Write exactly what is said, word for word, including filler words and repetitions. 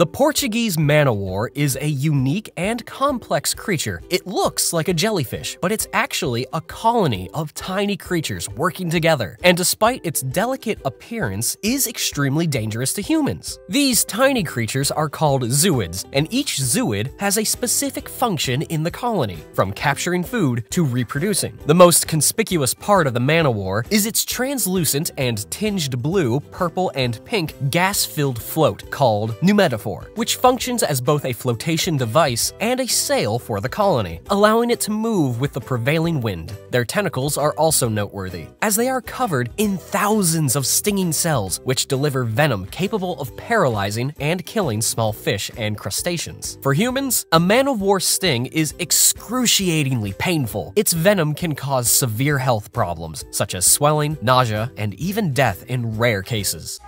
The Portuguese Man O' War is a unique and complex creature. It looks like a jellyfish, but it's actually a colony of tiny creatures working together, and despite its delicate appearance, is extremely dangerous to humans. These tiny creatures are called zooids, and each zooid has a specific function in the colony, from capturing food to reproducing. The most conspicuous part of the Man O' War is its translucent and tinged blue, purple, and pink gas-filled float called pneumatophore, which functions as both a flotation device and a sail for the colony, allowing it to move with the prevailing wind. Their tentacles are also noteworthy, as they are covered in thousands of stinging cells, which deliver venom capable of paralyzing and killing small fish and crustaceans. For humans, a man-o'-war sting is excruciatingly painful. Its venom can cause severe health problems, such as swelling, nausea, and even death in rare cases.